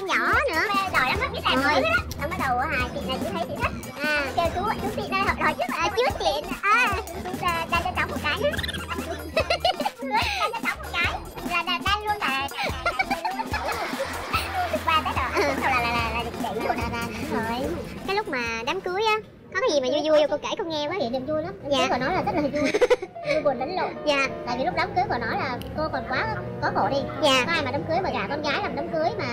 nhỏ nữa. Đòi lắm, cái sàn mới đó. Xong bắt đầu hài chị này, chị thấy chị thích. Kêu chú chị đây học đòi trước. Trước chị. Chú ra cho cháu một cái nhá. Ra cho cháu một cái. Là đang luôn là. Qua tới rồi. Sau là chị luôn. Rồi. Cái lúc mà đám cưới á, có cái gì mà vui vui cô kể con nghe quá. Chị đừng vui lắm. Dạ. Còn nói là rất là vui. Buồn đánh lộn. Dạ. Tại vì lúc đám cưới của nó là cô còn quá có khổ đi. Dạ. Có ai mà đám cưới mà gả con gái làm đám cưới mà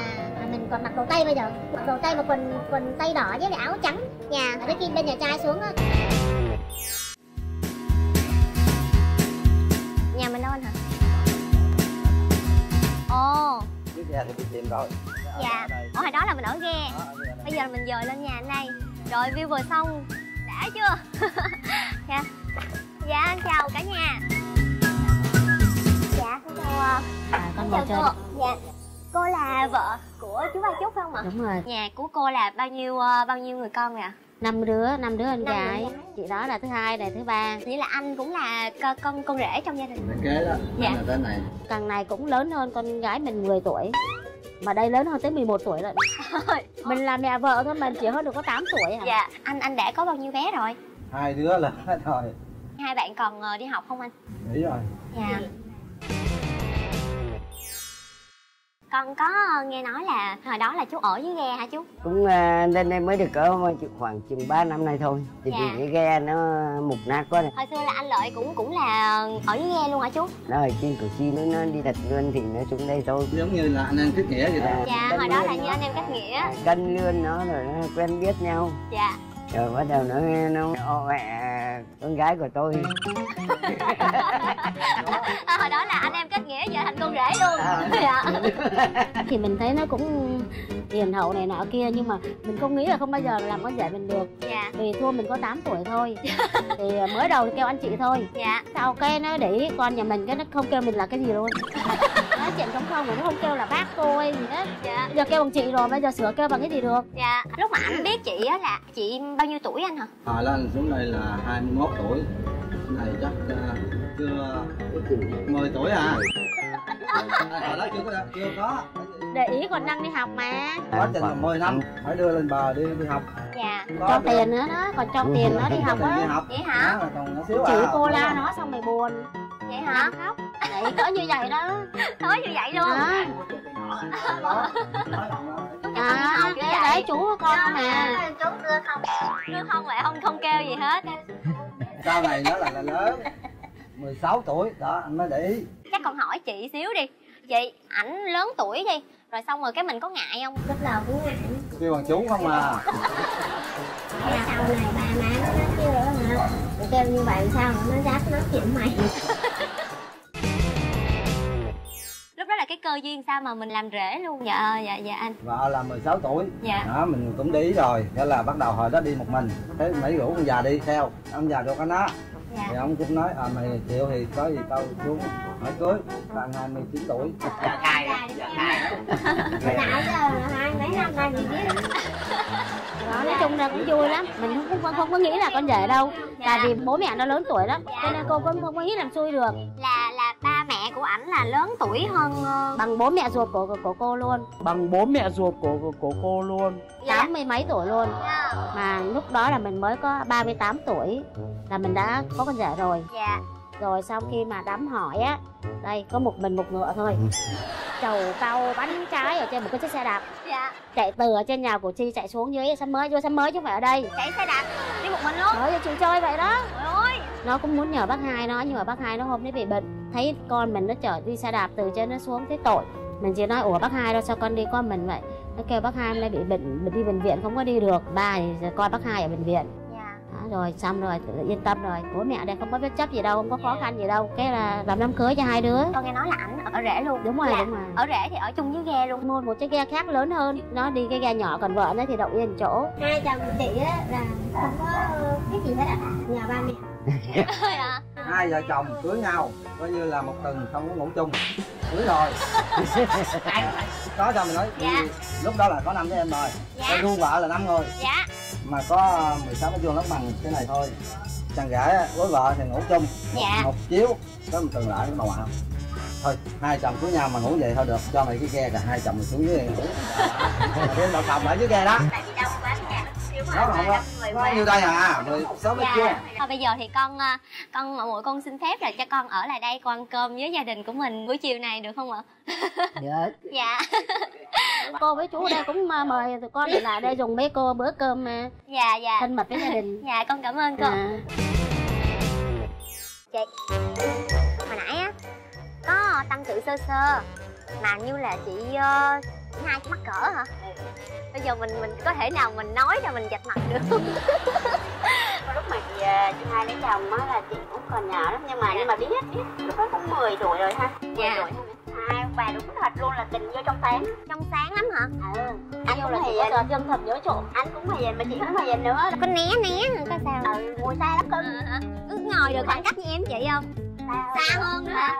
mình còn mặc đồ tây bây giờ, mặc đồ tây mà quần tây đỏ với lại áo trắng. Dạ. Ở cái kim bên nhà trai xuống á. Nhà mình đâu anh hả? Ồ. Biết ra thì đi tìm rồi. Dạ. Ở hồi đó là mình ở ghe. Bây giờ mình dời lên nhà anh đây. Rồi view vừa xong. Đã chưa? Dạ. Dạ anh chào cả nhà. Dạ con chào. Con chào cô. Dạ. Cô là vợ của chú Ba Trúc phải không ạ? Đúng rồi. Nhà của cô là bao nhiêu người con vậy ạ? 5 đứa anh gái. Chị đó là thứ hai này, thứ ba. Nghĩa là anh cũng là con rể trong gia đình. Mình kế đó. Dạ. Là tên này. Càng này cũng lớn hơn con gái mình 10 tuổi. Mà đây lớn hơn tới 11 tuổi rồi. Mình là mẹ vợ thôi, mình chỉ hơn được có 8 tuổi hả? Dạ. Anh đã có bao nhiêu bé rồi? 2 đứa là hết rồi. Hai bạn còn đi học không anh? Nghỉ rồi. Dạ. Con có nghe nói là hồi đó là chú ở dưới ghe hả chú? Cũng lên đây mới được có khoảng chừng 3 năm nay thôi. Thì dạ. Cái ghe nó mục nát quá này. Hồi xưa là anh Lợi cũng là ở dưới ghe luôn hả chú? Rồi trên Củ Chi nó đi đặt lươn thì nó xuống đây thôi. Giống như là anh em kết nghĩa vậy đó. Dạ, hồi đó là như anh em kết nghĩa. Cân lươn nó rồi nó quen biết nhau. Dạ. Rồi bắt đầu nó mẹ con gái của tôi. Hồi đó là anh em kết nghĩa giờ thành con rể luôn. Dạ. Thì mình thấy nó cũng hiền hậu này nọ kia, nhưng mà mình không nghĩ là không bao giờ làm con rể mình được. Dạ. Vì thua mình có 8 tuổi thôi. Thì mới đầu thì kêu anh chị thôi. Dạ. Sau cái nó để ý con nhà mình cái nó không kêu mình là cái gì luôn. Nói chuyện trống không, nó không kêu là bác cô hay gì hết. Dạ. Bây giờ kêu bằng chị rồi, bây giờ sửa kêu bằng cái gì được. Dạ. Lúc mà anh biết chị á là chị bao nhiêu tuổi anh hả? Hồi đó anh xuống đây là 21 tuổi. Này chắc chưa 10 tuổi à? Hồi đó chưa có. Để ý còn đang đi học mà. Quá trình là 10 năm phải đưa lên bờ đi học. Dạ. Cho tiền nữa đó, còn cho tiền nó đi học á. Vậy hả? Chị cô la nó xong mày buồn. Vậy hả? Khóc. Vậy có như vậy đó. Có như vậy luôn. Đấy chú con mà. Chú đưa không. Đưa không lại không kêu gì hết. Sau này nó là lớn 16 tuổi đó anh mới để ý. Chắc con hỏi chị xíu đi chị, ảnh lớn tuổi đi rồi xong rồi cái mình có ngại không? Lúc đầu cũng ngại, kêu bằng chú không à. Sau này ba má nó kêu nữa mà nó kêu như vậy sao nó dám nói chuyện mày. Lúc đó là cái cơ duyên sao mà mình làm rể luôn? Dạ anh. Vợ là 16 tuổi. Dạ. Đó mình cũng để ý rồi, thế là bắt đầu hồi đó đi một mình, thế mấy rủ ông già đi theo, ông già được anh á. Dạ. Thì ông cũng nói mày chịu thì có gì tao xuống hỏi cưới, bạn 29 tuổi. Hai mấy năm nay mình biết. Nói chung là cũng vui lắm, mình cũng không có nghĩ là con rể đâu. Dạ. Tại vì bố mẹ nó lớn tuổi lắm. Dạ. Cho nên cô cũng không có nghĩ làm xui được. Là ba mẹ của ảnh là lớn tuổi hơn bằng bố mẹ ruột của cô luôn. Bằng bố mẹ ruột của cô luôn. 80 mấy tuổi luôn. Dạ. Mà lúc đó là mình mới có 38 tuổi là mình đã có con rể rồi. Dạ. Rồi sau khi mà đám hỏi á, đây có một mình một ngựa thôi. Trầu cau bánh trái ở trên một cái chiếc xe đạp. Dạ. Chạy từ ở trên nhà Củ Chi chạy xuống dưới xóm mới chứ không phải ở đây. Chạy xe đạp đi một mình luôn. Nói cho chú chơi vậy đó. Trời ơi. Nó cũng muốn nhờ bác hai nó, nhưng mà bác hai nó hôm đấy bị bệnh. Thấy con mình nó chở đi xe đạp từ trên nó xuống thấy tội. Mình chỉ nói ủa bác hai đâu sao con đi con mình vậy. Nó kêu bác hai hôm nay bị bệnh, mình đi bệnh viện không có đi được. Ba thì coi bác hai ở bệnh viện. Rồi xong rồi tự yên tâm rồi, bố mẹ đây không có bất chấp gì đâu, không có khó khăn gì đâu, cái là làm đám cưới cho hai đứa. Con nghe nói là ảnh ở rể luôn. Đúng rồi, đúng rồi. Ở rể thì ở chung với ghe luôn. Mua một chiếc ghe khác lớn hơn, nó đi cái ghe nhỏ, còn vợ nó thì đậu yên chỗ. Hai chồng chị á là không có cái gì hết ạ, nhà ba mẹ. Hai vợ chồng cưới nhau coi như là một tuần không có ngủ chung, cưới rồi. Có cho mình nói. Dạ. Lúc đó là có 5 đứa em rồi. Dạ. Ru vợ là 5 người. Dạ. Mà có 16 mét vuông nó bằng cái này thôi. Chàng gái với vợ thì ngủ chung. Dạ. Một chiếu có một tầng lại cái màu không. Thôi hai chồng xuống nhau mà ngủ vậy thôi được, cho mày cái ghe cả hai chồng xuống dưới ngủ. Một phòng ở dưới ghe đó. Tại vì đông quá, nhà nó xíu mà. Có nhiêu đây à? 16 mét vuông. Thôi bây giờ thì con muội con xin phép là cho con ở lại đây con ăn cơm với gia đình của mình buổi chiều này được không ạ? Được. Dạ. Cô với chú ở đây cũng mời tụi con lại đây dùng với cô bữa cơm dạ dạ thân mật với gia đình. Dạ con cảm ơn cô. Chị hồi nãy á có tâm sự sơ sơ mà như là chị hai mắc cỡ hả? Bây giờ mình có thể nào mình nói cho mình vạch mặt được không? Lúc mà chị hai lấy chồng á là chị cũng còn nhỏ lắm nhưng mà biết lúc đó cũng 10 tuổi rồi ha. 10 tuổi hai bà đúng thật luôn là tình vô trong sáng. Trong sáng lắm hả? Ừ. Anh cũng là chị có chân thật dữ trộn. Anh cũng là vậy mà chị cũng là vậy nữa. Có né rồi coi sao. Ừ ngồi xa lắm cưng. Cứ ngồi được khoảng cách như em chị không? Xa hơn nữa hả?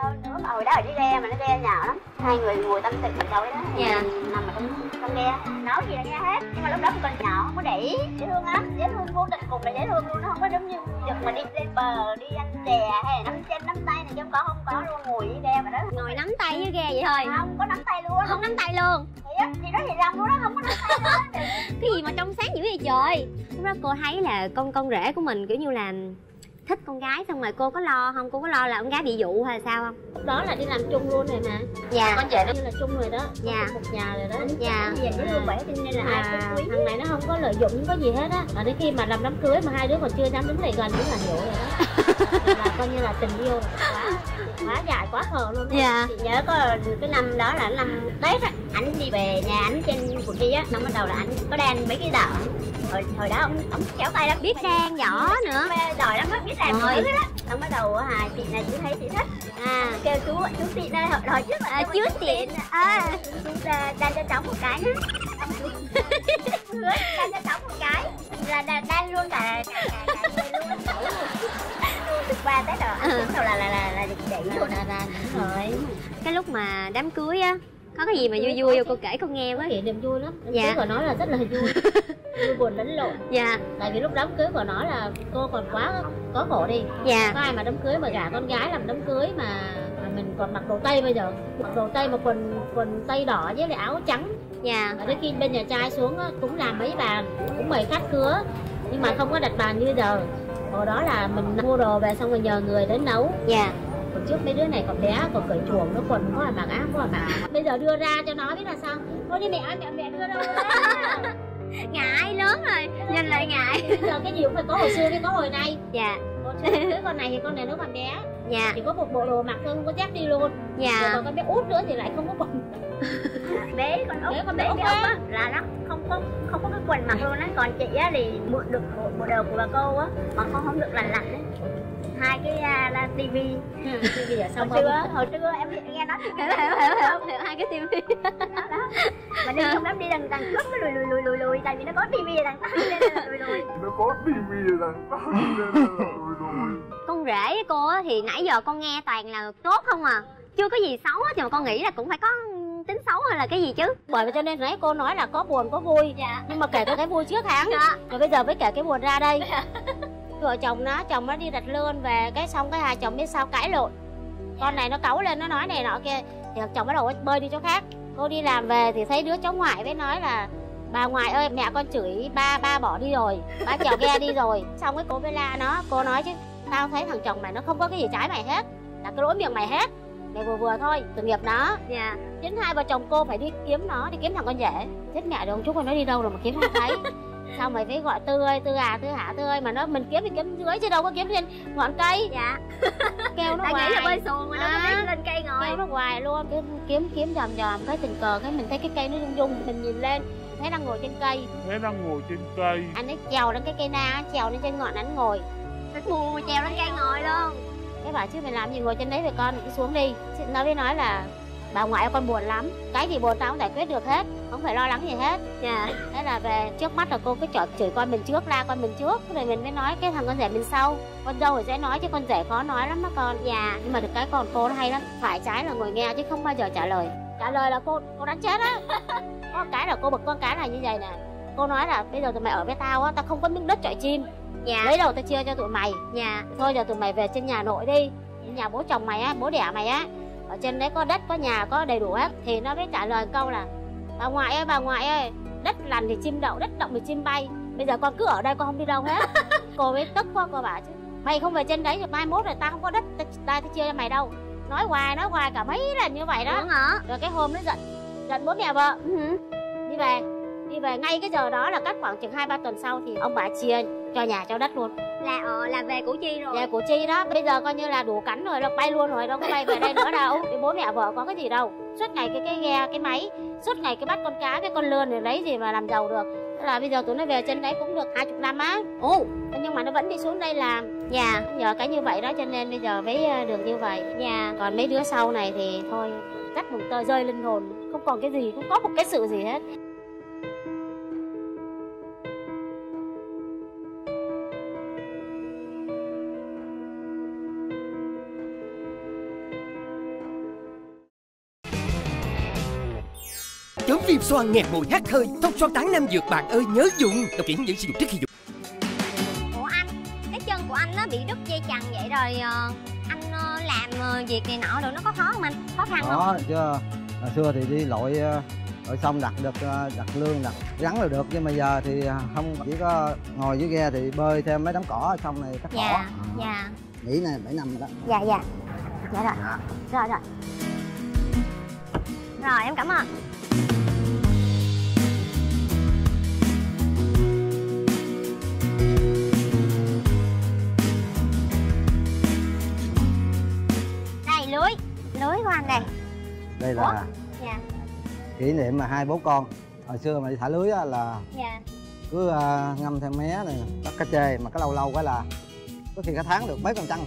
Hồi đó ở dưới ghe mà nó ghe nhỏ lắm. Hai người ngồi tâm sự mình đâu đó. Dạ. Nằm ở trong ghe nói gì là nghe hết. Nhưng mà lúc đó còn nhỏ không có để ý. Dễ thương lắm, dễ thương vô tình cùng là dễ thương luôn. Nó không có giống như việc mà đi lên bờ, đi ăn chè hay là nắm chân nắm tay này chứ không có luôn. Ngồi dưới ghe mà đó. Ngồi nắm tay dưới ghe vậy thôi. Không có nắm tay luôn. Không nắm tay luôn. Thì đó thì làm luôn đó, không có nắm tay luôn. Cái gì mà trong sáng dữ vậy trời. Lúc đó cô thấy là con rể của mình kiểu như là thích con gái, xong rồi cô có lo không? Cô có lo là con gái bị dụ hay sao không? Lúc đó là đi làm chung luôn rồi mà. Dạ. Con trẻ nó như là chung rồi đó. Dạ. Một nhà rồi đó. Dạ. Bây giờ nó luôn vậy cho nên là ai cũng quý. Thằng này nó không có lợi dụng, không có gì hết á. Mà đến khi mà làm đám cưới mà hai đứa còn chưa dám đứng lại gần cũng là hiểu rồi đó. Là coi như là tình yêu quá dài quá khờ luôn. Dạ. Chị nhớ có cái năm đó là năm Tết á, ảnh đi về nhà ảnh trên cuộc đi á, năm bắt đầu là ảnh có đan mấy cái đảo. Hồi đó ông kéo tay lắm, biết đan vỏ nữa. Giỏi lắm á, biết làm mọi thứ lắm. Xong bắt đầu chị này chị thấy chị thích. Kêu chú tiện đây hồi trước là chú tiện. Chú đan cho cháu một cái nữa. Đan cho cháu một cái. Là đan luôn cả người luôn. Qua Tết rồi, bắt đầu là chị luôn. Rồi. Cái lúc mà đám cưới á, có cái gì mà vui vui cô kể con nghe quá. Kể niềm vui lắm. Dạ. Còn nói là rất là vui. Vui buồn lẫn lộn. Dạ. Tại vì lúc đám cưới của nó là cô còn quá có khổ đi. Dạ. Có ai mà đám cưới mà gả con gái làm đám cưới mà mình còn mặc đồ tây bây giờ. Mặc đồ tây mà quần tây đỏ với lại áo trắng. Dạ. Và đến khi bên nhà trai xuống cũng làm mấy bàn, cũng mời khách khứa nhưng mà không có đặt bàn như bây giờ. Hồi đó là mình mua đồ về xong rồi nhờ người đến nấu. Dạ. Còn trước mấy đứa này còn bé còn cởi chuồng nó quần có là mặc áo có là mặc. Bây giờ đưa ra cho nó biết là sao. Thôi đi mẹ ơi, mẹ đưa đâu ra. Ngại lớn rồi, nhìn lại ngại. Bây giờ cái gì cũng phải có hồi xưa cái có hồi nay. Dạ. Đứa con này thì con này nó còn bé. Dạ. Chỉ có một bộ đồ mặc thôi, không có dép đi luôn. Dạ. Rồi còn con bé út nữa thì lại không có quần. Bé con út, bé là nó không có cái quần mặc luôn á. Còn chị á thì mượn được bộ đồ của bà cô á, mà con không được lành lạnh đấy. Hai cái là tivi. Tivi ở sau hồi trưa em nghe nói hiểu hai cái tivi đó đó. Mà đi trong đám đi đằng trước nó lùi tại vì nó có tivi đằng sau nên là lùi. Nó có tivi đằng sau nên là lùi. Con rể với cô á thì nãy giờ con nghe toàn là tốt không à. Chưa có gì xấu hết, mà con nghĩ là cũng phải có tính xấu hay là cái gì chứ. Bởi cho nên nãy cô nói là có buồn có vui. Dạ. Nhưng mà kể cái vui trước tháng. Dạ. Rồi bây giờ mới kể cái buồn ra đây. Dạ. Vợ chồng nó đi đặt lươn về cái xong cái hai chồng biết sao cãi lộn. Con này nó cáu lên nó nói này nọ kia thì chồng bắt đầu bơi đi chỗ khác. Cô đi làm về thì thấy đứa cháu ngoại với nói là bà ngoại ơi mẹ con chửi ba bỏ đi rồi, ba chèo ghe đi rồi. Xong cái cô mới la nó, cô nói chứ tao thấy thằng chồng mày nó không có cái gì trái mày hết, là cái lỗi miệng mày hết, mày vừa thôi tội nghiệp nó. Dạ. Chính hai vợ chồng cô phải đi kiếm nó, đi kiếm thằng con rể. Chết mẹ rồi, chú con nó đi đâu rồi mà kiếm không thấy. Xong rồi phải gọi tư ơi mà nó mình kiếm thì kiếm dưới chứ đâu có kiếm trên ngọn cây. Dạ. Kêu nó hoài. Nghĩ là bơi xuồng rồi nó thấy lên cây ngồi. Kêu nó hoài luôn. Kiếm dòm cái tình cờ cái mình thấy cái cây nó rung mình nhìn lên thấy đang ngồi trên cây. Anh ấy trèo lên cái cây na, trèo lên trên ngọn anh ngồi. Nó buồn trèo lên cây ngồi luôn. Cái bảo chứ mày làm gì ngồi trên đấy vậy con, cứ xuống đi. Nó mới nói là bà ngoại con buồn lắm, cái gì buồn tao cũng giải quyết được hết, không phải lo lắng gì hết. Dạ. Thế là về trước mắt là cô cứ chửi con mình trước, la con mình trước, rồi mình mới nói cái thằng con rể mình sau. Con dâu thì dễ nói chứ con rể khó nói lắm đó con. Dạ. Nhưng mà được cái con cô nó hay lắm, phải trái là ngồi nghe chứ không bao giờ trả lời. Trả lời là cô đánh chết á. Có cái là cô bực con cái là như vậy nè. Cô nói là bây giờ tụi mày ở với tao á, tao không có miếng đất chọi chim. Dạ. Lấy đầu tao chia cho tụi mày. Dạ. Thôi giờ tụi mày về trên nhà nội đi, nhà bố chồng mày á, bố đẻ mày á. ở trên đấy có đất, có nhà, có đầy đủ hết. Thì nó mới trả lời câu là: bà ngoại ơi, đất lằn thì chim đậu, đất động thì chim bay. Bây giờ con cứ ở đây, con không đi đâu hết. Cô mới tức quá, cô bảo chứ mày không về trên đấy thì mai mốt rồi ta không có đất, ta chia cho mày đâu. Nói hoài cả mấy lần như vậy đó. Đúng hả? Rồi cái hôm nó giận bố mẹ vợ. Đi về ngay cái giờ đó là cách khoảng chừng 2-3 tuần sau thì ông bà chia cho nhà cho đất luôn. Là về Củ Chi rồi. Về Củ Chi đó, bây giờ coi như là đủ cắn rồi, là bay luôn rồi, đâu có bay về đây nữa đâu. Thì bố mẹ vợ có cái gì đâu, suốt ngày cái ghe, cái máy, suốt ngày cái bắt con cá, cái con lươn rồi lấy gì mà làm giàu được. Thế là bây giờ tụi nó về trên đấy cũng được 20 năm á. Ồ, nhưng mà nó vẫn đi xuống đây làm. Dạ. Nhờ cái như vậy đó cho nên bây giờ mới được như vậy. Dạ. Còn mấy đứa sau này thì thôi, cắt mùng tơi rơi linh hồn, không còn cái gì, không có một cái sự gì hết. Chống viêm xoang, nghẹt mũi, hắt hơi, Thông Xoang tán Nam Dược bạn ơi nhớ dùng. Đọc kỹ hướng dẫn sử dụng trước khi dùng. Ủa anh, cái chân của anh nó bị đứt dây chằng vậy rồi, anh làm việc này nọ rồi nó có khó không anh? Khó khăn không? Đó, chứ hồi xưa thì đi lội xong đặt lương, đặt rắn là được. Nhưng mà giờ thì không, chỉ có ngồi dưới ghe thì bơi thêm mấy đám cỏ xong này cắt cỏ. Dạ, dạ. Nghỉ này 7 năm rồi đó. Dạ, dạ. Dạ rồi, dạ. Rồi. Rồi, em cảm ơn. Lưới của anh đây. Đây là kỷ niệm mà hai bố con hồi xưa mà đi thả lưới á là cứ ngâm theo mé này bắt cá trê, mà cái lâu cái là có khi cả tháng được mấy con trăng.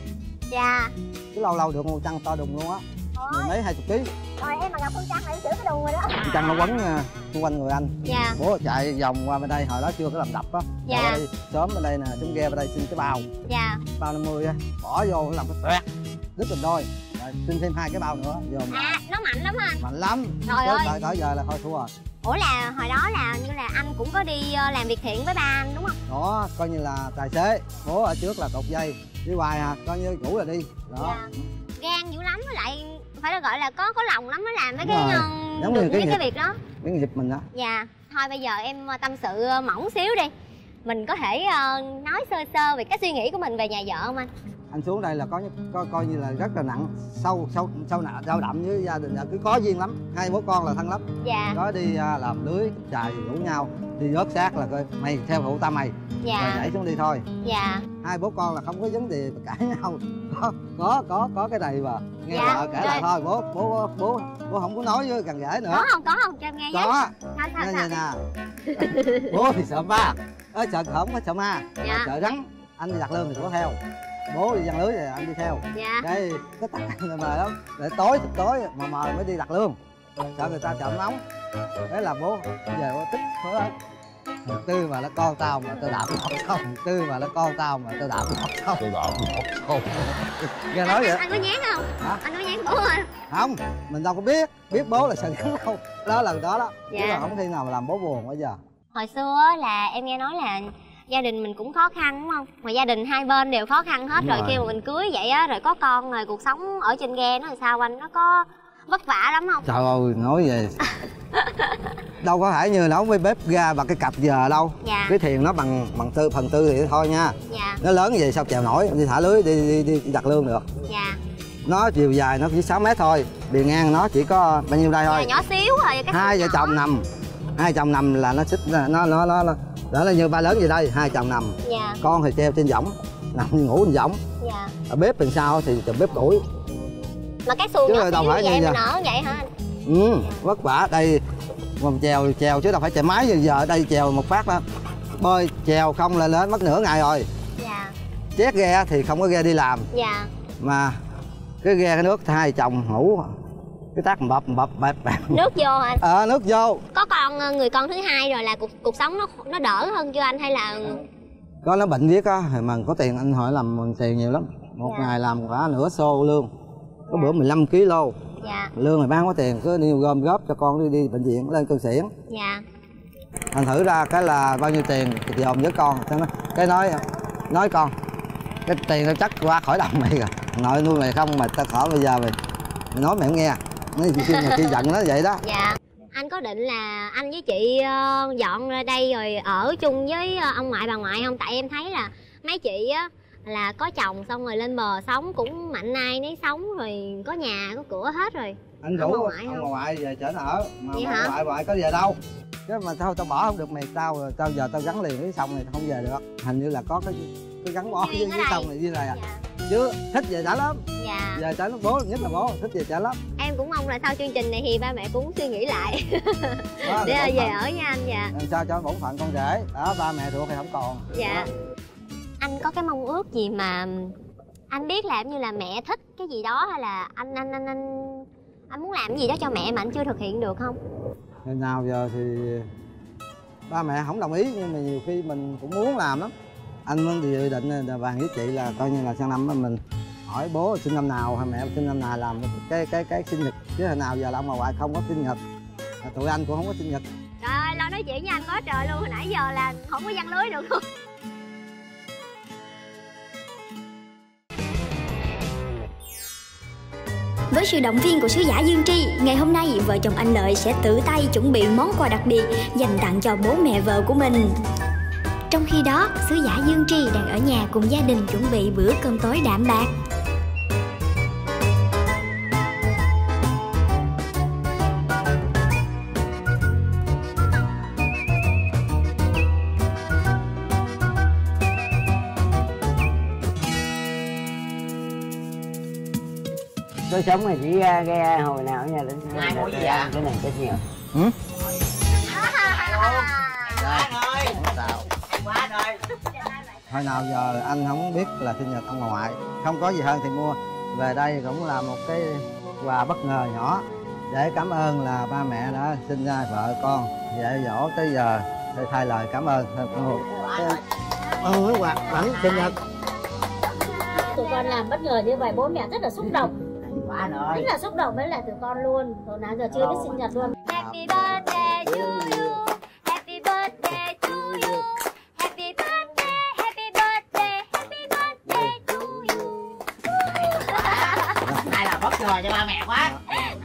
Dạ. Cứ lâu được con trăng to đùng luôn á, mấy 20 kg. Rồi em mà gặp con trăng là em chửi cái đùng rồi đó. Con trăng nó quấn xung quanh người anh. Dạ. Bố chạy vòng qua bên đây, hồi đó chưa có làm đập á. Dạ. Sớm bên đây nè, sớm ghe bên đây xin cái bao. Dạ. Bao 50 á, bỏ vô làm cái toẹt, đứt thành đôi. Xin thêm 2 cái bao nữa. Nó mạnh lắm hả anh? Mạnh lắm. Trời ơi, tới giờ là thôi thua rồi. Ủa là hồi đó là như là anh cũng có đi làm việc thiện với ba anh đúng không? Đó, coi như là tài xế. Bố ở trước là cột dây, đi hoài à, coi như ngủ là đi đó. Dạ. Gan dữ lắm, với lại phải là gọi là có lòng lắm mới làm mấy cái việc đó, cái nghiệp mình đó. Dạ. Thôi bây giờ em tâm sự mỏng xíu đi. Mình có thể nói sơ về cái suy nghĩ của mình về nhà vợ không anh? Anh xuống đây là coi như là rất là nặng, sâu đậm với gia đình, là cứ có duyên lắm, hai bố con là thân lắm. Dạ. Đó đi làm lưới chài rủ nhau đi vớt xác là coi mày theo phụ ta mày. Dạ. Rồi nhảy xuống đi thôi. Dạ. Hai bố con là không có vấn đề cãi nhau, có cái này mà nghe vợ kể là thôi bố không có nói với càng dễ nữa. Có không cho em nghe nhé. Nghe nè. Bố thì sợ ma, sợ khổng, sợ ma, sợ rắn. Anh đi đặt lương thì có theo, bố đi giăng lưới thì anh đi theo. Dạ. Đây cái tặng mờ mờ lắm, để tối mờ mới đi đặt lương, sợ người ta chậm nóng. Thế là bố về bố tích hết. Tư mà nó con tao mà tao đạp lọt không, Tư mà nó con tao mà tao đạp lọt không. Nghe nói vậy. Anh có nhán không? Hả? Anh có nhán bố không? Không, mình đâu có biết bố là sợ nhắn đâu. Đó lần đó đó. Chứ là không khi nào mà làm bố buồn bây giờ. Hồi xưa là em nghe nói là gia đình mình cũng khó khăn đúng không? Mà gia đình hai bên đều khó khăn hết rồi. Khi mà mình cưới vậy á, rồi có con rồi, cuộc sống ở trên ghe nó làm sao anh? Nó có vất vả lắm không? Trời ơi, nói về đâu có phải như nấu với bếp ga và cái cặp giờ đâu. Dạ. Cái thuyền nó bằng phần tư thì thôi nha. Dạ. Nó lớn vậy sao chèo nổi, đi thả lưới đi đặt lương được. Dạ. Nó chiều dài nó chỉ 6 mét thôi, bề ngang nó chỉ có bao nhiêu đây thôi. Dạ, nhỏ xíu rồi. Hai vợ chồng nằm, là nó xích nó đó là như ba lớn vậy đây, hai chồng nằm. Dạ. Con thì treo trên võng, nằm ngủ trên võng. Dạ. Ở bếp bên sau thì bếp củi. Mà cái xuồng nhỏ đâu phải như vậy mà nở vậy hả anh? Ừ, vất vả đây, còn chèo chứ đâu phải chèo máy. Giờ ở đây chèo một phát đó, bơi chèo không là lên mất nửa ngày rồi. Dạ. Chét ghe thì không có ghe đi làm. Dạ. Mà cái ghe cái nước hai chồng ngủ cái tát bập nước vô anh. Nước vô. Có con người con thứ hai rồi là cuộc sống nó đỡ hơn chưa anh hay là? Có, nó bệnh viết á, mà có tiền anh hỏi làm bằng tiền nhiều lắm. Một ngày làm cả nửa xô lương, có bữa 15 kg. Dạ. Lương này bán có tiền cứ đi gom góp cho con đi bệnh viện lên cơ xỉn. Dạ. Thành thử ra cái là bao nhiêu tiền thì dồn với con, cái nói con cái tiền nó chắc qua khỏi đồng mày rồi, nội nuôi mày không mà tao khỏi bây giờ mày mày nói mày không nghe, nói khi giận nó vậy đó. Dạ. Anh có định là anh với chị dọn ra đây rồi ở chung với ông ngoại bà ngoại không? Tại em thấy là mấy chị á là có chồng xong rồi lên bờ sống cũng mạnh ai nấy sống, rồi có nhà có cửa hết rồi. Anh rủ ông ngoại về chở nó ở mà ngoại có về đâu. Chứ mà sao tao bỏ không được mày, tao rồi tao giờ tao gắn liền với sông này, tao không về được. Hình như là có cái gắn bó với sông này như này à. Dạ. Chứ thích về trả lắm. Dạ. Về trả lắm, bố nhất là bố thích về trả lắm. Em cũng mong là sau chương trình này thì ba mẹ cũng suy nghĩ lại đó, để về ở nha anh. Dạ. Làm sao cho bổn phận con rể đó, ba mẹ ruột thì không còn. Dạ đó. Anh có cái mong ước gì mà anh biết làm như là mẹ thích cái gì đó, hay là anh muốn làm gì đó cho mẹ mà anh chưa thực hiện được không? Ngày nào giờ thì ba mẹ không đồng ý, nhưng mà nhiều khi mình cũng muốn làm lắm. Anh muốn dự định là bàn với chị là coi như là sang năm mình hỏi bố sinh năm nào hay mẹ sinh năm nào làm cái sinh nhật, chứ hồi nào giờ là ông bà ngoại không có sinh nhật, tụi anh cũng không có sinh nhật. Trời ơi, lo nói chuyện với anh quá trời luôn, hồi nãy giờ là không có giăng lưới được luôn. Với sự động viên của sứ giả Dương Tri, ngày hôm nay vợ chồng anh Lợi sẽ tự tay chuẩn bị món quà đặc biệt dành tặng cho bố mẹ vợ của mình. Trong khi đó, sứ giả Dương Tri đang ở nhà cùng gia đình chuẩn bị bữa cơm tối đạm bạc. Tôi sống là chỉ ra hồi nào ở nhà đến dạ. Cái này rất nhiều. Ừ? Hồi nào giờ anh không biết là sinh nhật ông bà ngoại, không có gì hơn thì mua về đây cũng là một cái quà bất ngờ nhỏ để cảm ơn là ba mẹ đã sinh ra vợ con dạy dỗ tới giờ, để thay lời cảm ơn. Ơn quà vẫn sinh nhật. Tụi con làm bất ngờ như vậy bố mẹ rất là xúc động. Rất là xúc động với lại tụi con luôn, tụi nào giờ chưa biết sinh nhật luôn. Happy birthday to you, happy birthday to you, happy birthday, happy birthday, happy birthday to you. Hay là bất ngờ cho ba mẹ quá.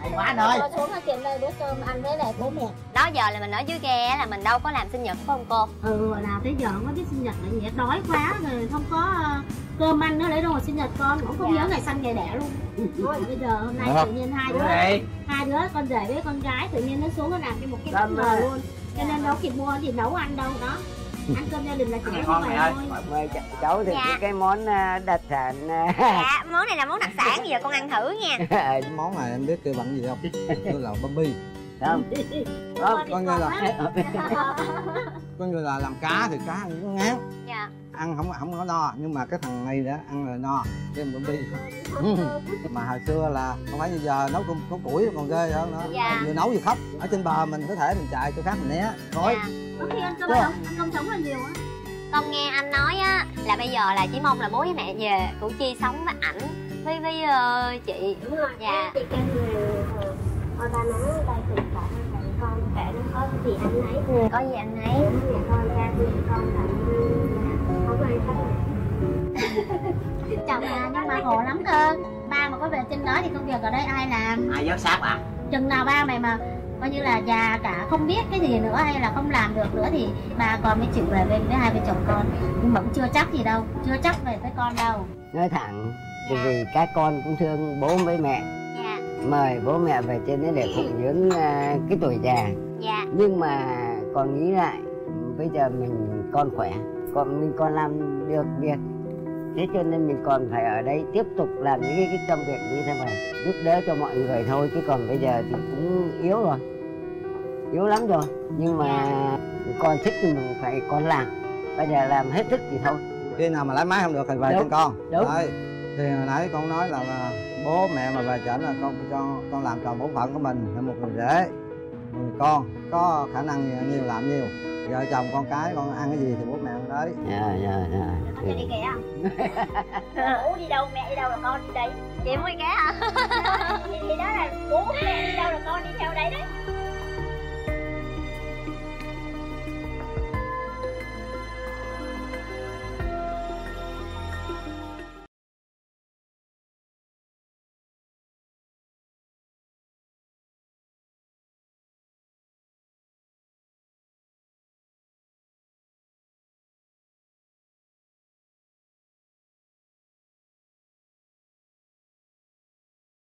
Hay quá anh ơi. Cô xuống là kiếm đây bữa cơm ăn với lại bố mẹ. Đó giờ là mình ở dưới ghe là mình đâu có làm sinh nhật phải không cô? Ừ, là tới giờ không có biết sinh nhật là nghĩa đói quá rồi không có cơm ăn nữa, lấy đâu mà sinh nhật con cũng không nhớ ngày sanh ngày đẻ luôn. Thôi bây giờ hôm nay tự nhiên hai đứa con rể với con gái tự nhiên nó xuống nó làm cho một cái bất ngờ luôn, cho nên đâu kịp mua thì nấu ăn đâu đó, ăn cơm gia đình là chỉ có vậy thôi. Mọi người cháu thì cái món đặc sản. Dạ, món này là món đặc sản, bây giờ con ăn thử nha. Cái món này em biết kêu bằng gì không? Nó là bambi. Không? Con như là làm cá thì cá ăn cũng ngán. Dạ. Ăn không có no, nhưng mà cái thằng này đã ăn rồi no, cái bambi. Mà hồi xưa là không phải như giờ nấu cũng có củi còn ghê hơn nữa. Dạ. Vừa nấu vừa khóc. Ở trên bờ mình có thể mình chạy chỗ khác mình né. Thôi. Dạ. Có khi ăn cơm sống, ăn cơm sống là nhiều á. Con nghe anh nói á là bây giờ là chỉ mong là bố với mẹ về Củ Chi sống với ảnh với chị. Đúng rồi. Dạ. Chị kêu hồi ba nói đây thì bà tặng con kể nó có gì anh ấy. Ừ. Có gì anh ấy. Mẹ con ra thì con tặng. Chồng à, nhưng mà khổ lắm cơ. Ba mà có về trên đó thì công việc ở đây ai làm? Ai giám sát à? Chừng nào ba mày mà coi như là già cả không biết cái gì nữa hay là không làm được nữa thì ba con mới chịu về bên với hai vợ chồng con. Nhưng mà cũng chưa chắc gì đâu, chưa chắc về với con đâu. Nói thẳng thì vì các con cũng thương bố với mẹ. Dạ. Mời bố mẹ về trên đấy để phụng dưỡng cái tuổi già. Dạ. Nhưng mà còn nghĩ lại bây giờ mình con khỏe, còn mình còn làm được việc, thế cho nên mình còn phải ở đây tiếp tục làm những cái công việc như thế này, giúp đỡ cho mọi người thôi, chứ còn bây giờ thì cũng yếu rồi, yếu lắm rồi, nhưng mà con thích thì mình phải con làm, bây giờ làm hết sức thì thôi. Khi nào mà lái máy không được thì về trên con. Đúng. Đấy. Thì hồi nãy con nói là bố mẹ mà về chở là con cho con làm tròn bổn phận của mình là một người rể, người con có khả năng nhiều làm nhiều. Vợ chồng con cái con ăn cái gì thì bố mẹ ăn đấy. Dạ. Mẹ đi ghé à? Bố đi đâu mẹ đi đâu là con đi đấy. Chị muốn đi ghé hả? Thì đó là bố mẹ đi đâu là con đi theo đấy đấy.